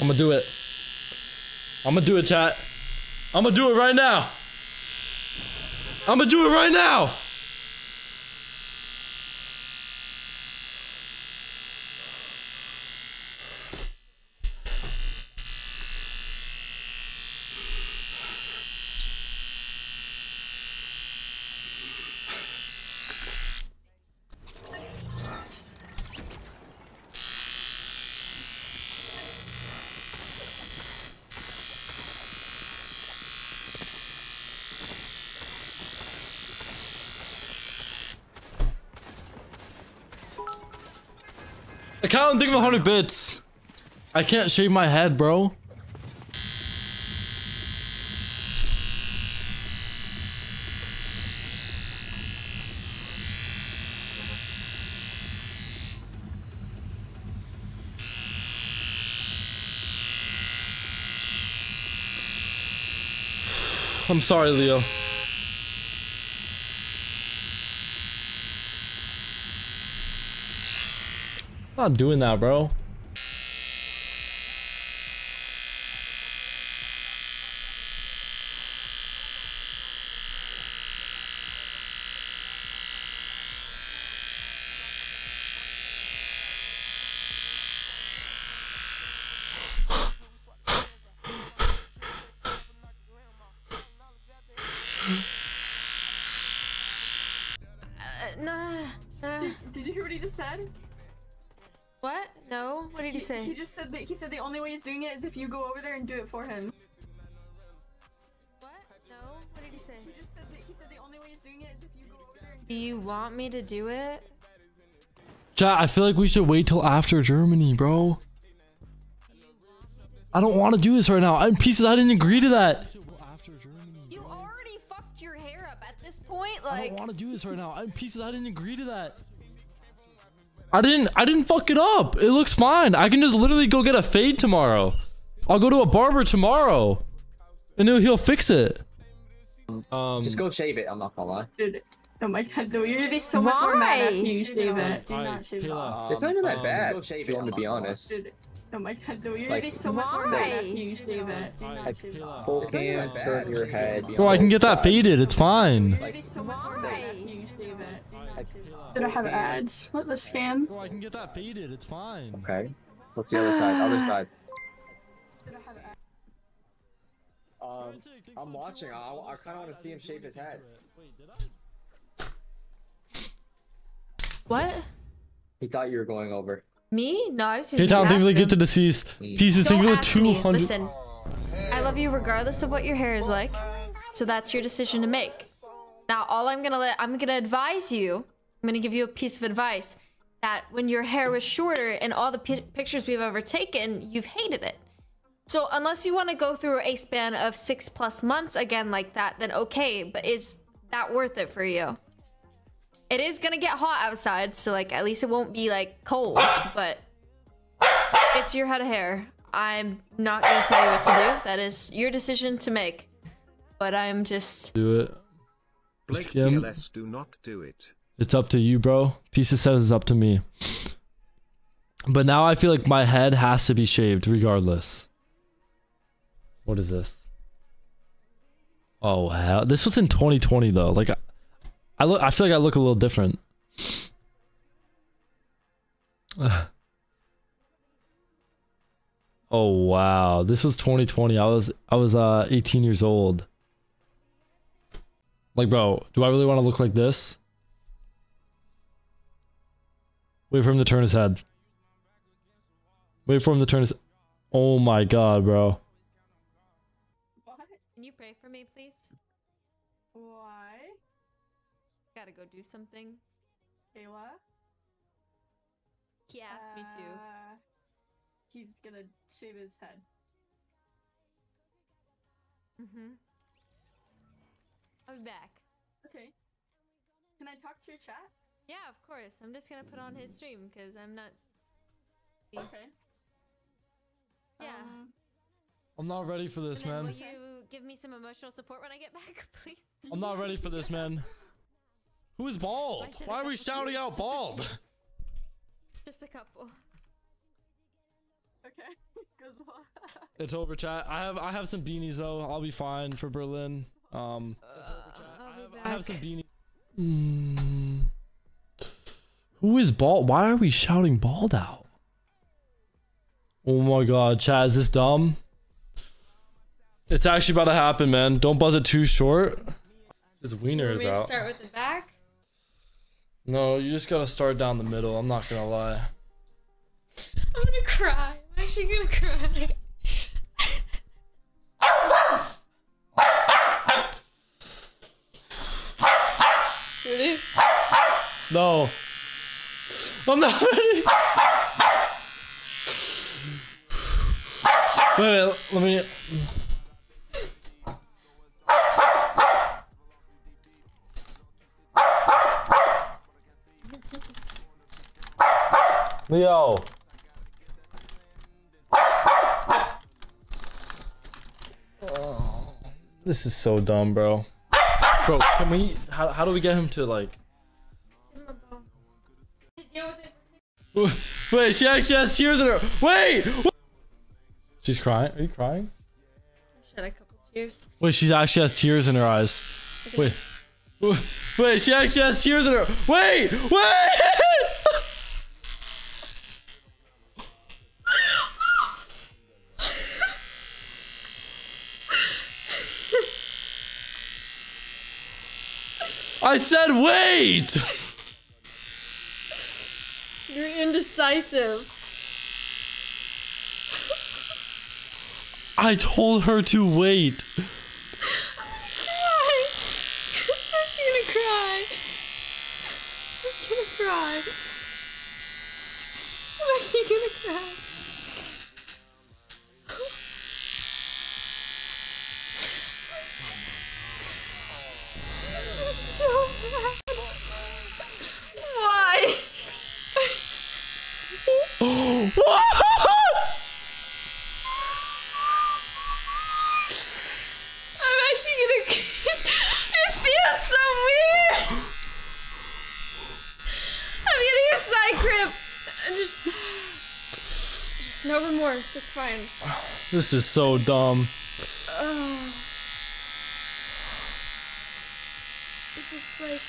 I'm gonna do it, chat. I'm gonna do it right now! I can't think of 100 bits. I can't shave my head, bro. I'm sorry, Leo. I'm not doing that, bro. Did you hear what he just said? What? No? What did he say? He just said that the only way he's doing it is if you go over there and do it for him. What? No? What did he say? He just said that the only way he's doing it is if you go over there and do it. Do you want me to do it? Chat, I feel like we should wait till after Germany, bro. I don't want to do this right now. I'm pieces. I didn't agree to that. You already fucked your hair up at this point. Like, I don't want to do this right now. I'm pieces. I didn't agree to that. I didn't fuck it up. It looks fine. I can just literally go get a fade tomorrow. I'll go to a barber tomorrow and he'll fix it. Just go shave it. I'm not gonna lie. Dude, oh my god, no, you're gonna be so much more mad after you shave it. Do not shave it. It's not even that bad. Just go shave it, I'm gonna be honest. Dude, oh my god, no, you're gonna be so much more mad after you shave it. Full cam, turn your head. Bro, I can get that faded. It's fine. You're gonna be so much more mad after you shave it. Did I have ads? What the scam? Bro, I can get that faded. It's fine. Okay. What's the other side? Other side. Did I have ads? I'm watching. I kind of want to see him shave his head. Wait, did I? What? He thought you were going over. Me? No, I was just. Hey, Tom, think we get to deceased. Pieces singular 200. Listen, I love you regardless of what your hair is like. So that's your decision to make. Now, all I'm gonna advise you. I'm gonna give you a piece of advice that when your hair was shorter and all the pictures we've ever taken, you've hated it. So unless you want to go through a span of 6+ months again like that, then okay. But is that worth it for you? It is gonna get hot outside, so like at least it won't be like cold. But it's your head of hair. I'm not gonna tell you what to do. That is your decision to make. But I'm just do it. Blake, let's do not do it. It's up to you, bro. Pieces says it's up to me. But now I feel like my head has to be shaved regardless. What is this? Oh, hell. This was in 2020 though. Like I feel like I look a little different. Oh, wow. This was 2020. I was 18 years old. Like, bro, do I really want to look like this? Wait for him to turn his head. Wait for him to turn his... Oh my god, bro. What? Can you pray for me, please? Why? Gotta go do something. Kayla? He asked me to. He's gonna shave his head. Mm-hmm. I'll be back. Okay. Can I talk to your chat? Yeah, of course. I'm just gonna put on his stream because I'm not. Okay. Yeah. I'm not ready for this, man. Will you give me some emotional support when I get back, please? I'm not ready for this, man. Who is bald? Why are we shouting out bald? Just a couple. Okay. Because It's over, chat. I have some beanies though. I'll be fine for Berlin. It's over, chat. I have some beanies. Who is Bald? Why are we shouting Bald out? Oh my god, chat, is this dumb? It's actually about to happen, man. Don't buzz it too short. His wiener is out. Can we start with the back? No, you just gotta start down the middle. I'm not gonna lie. I'm gonna cry. I'm actually gonna cry. No. I'm not ready. Wait, let me... Leo. Oh, this is so dumb, bro. Bro, can we... How do we get him to, like... Wait, she actually has tears in her. Wait! She's crying. Are you crying? I shed a couple tears. Wait, she actually has tears in her eyes. Wait. Wait, she actually has tears in her. Wait! Wait! I said wait! You're indecisive. I told her to wait. I'm gonna cry. I'm gonna cry. I'm actually gonna cry. This is so bad. No remorse, it's fine. This is so dumb. It's just like...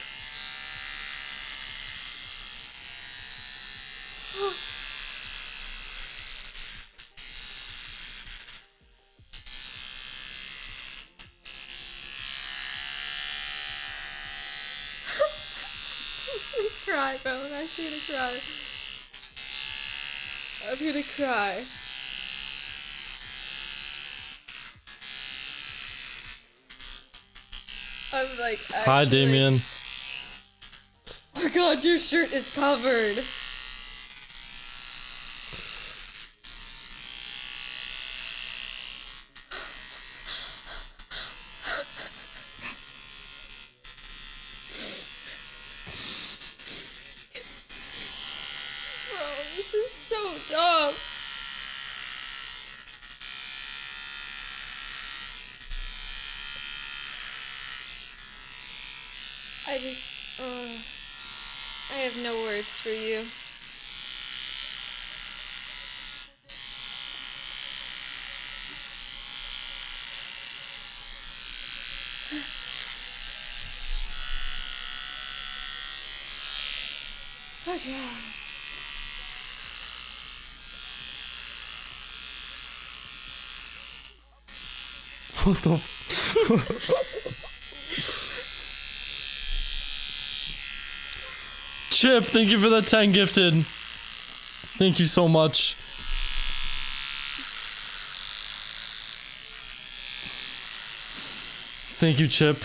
I'm gonna cry, bro. I'm actually gonna cry. I'm gonna cry. I'm like, actually... Hi, Damien. Oh my god, your shirt is covered. Stop. I just, I have no words for you. Oh, God. What the Chip, thank you for the 10 gifted. Thank you so much. Thank you, Chip.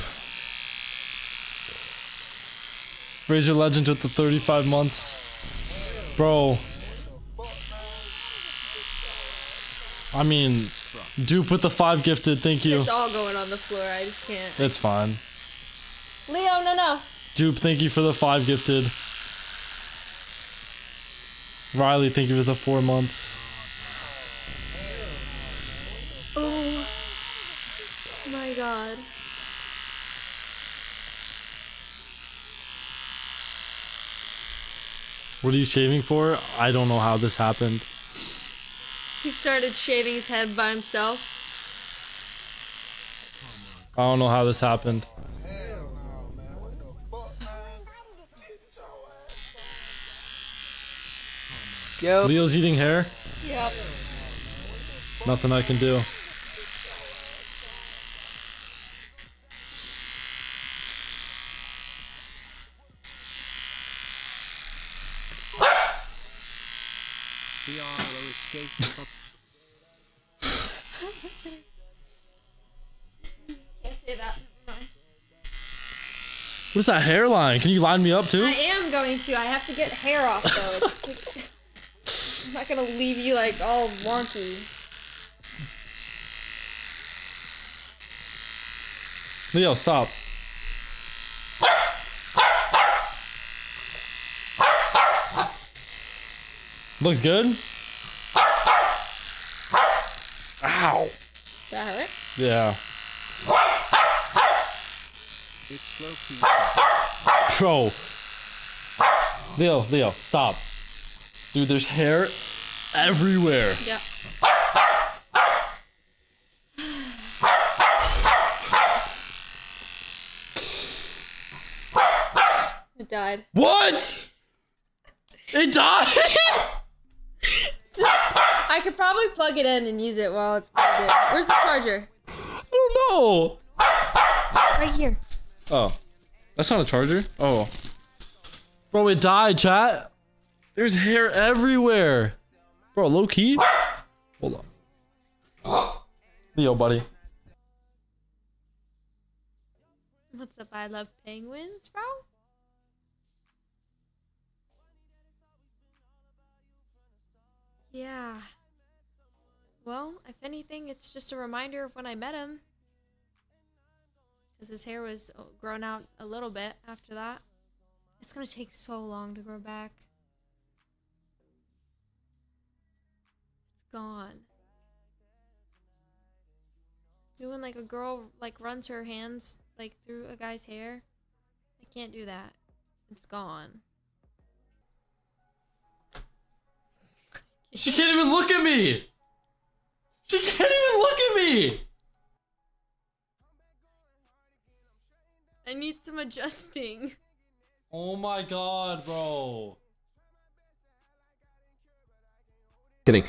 Raise your legend with the 35 months. Bro. I mean... Dude, put the 5 gifted, thank you. It's all going on the floor, I just can't. It's fine. Leo, no. Dupe, thank you for the 5 gifted. Riley, thank you for the 4 months. Oh my god. What are you shaving for? I don't know how this happened. He's started shaving his head by himself. I don't know how this happened. Yep. Leo's eating hair? Yep. Nothing I can do. What is that hairline? Can you line me up too? I am going to. I have to get hair off though. I'm not gonna leave you like all wonky. Leo, stop. Looks good. Ow. Does that hurt? Yeah. Bro. Leo, stop. Dude, there's hair everywhere. Yeah. It died. What? It died? I could probably plug it in and use it while it's plugged in. Where's the charger? I don't know. Right here. Oh, that's not a charger. Oh, bro, it died, chat. There's hair everywhere, bro. Low key. Hold on, Leo, buddy. What's up? I love penguins, bro. Yeah. Well, if anything, it's just a reminder of when I met him. Because his hair was grown out a little bit after that. It's going to take so long to grow back. It's gone. Do when like a girl like runs her hands like through a guy's hair. I can't do that. It's gone. She can't even look at me. She can't even look at me. I need some adjusting. Oh my god, bro. Kidding.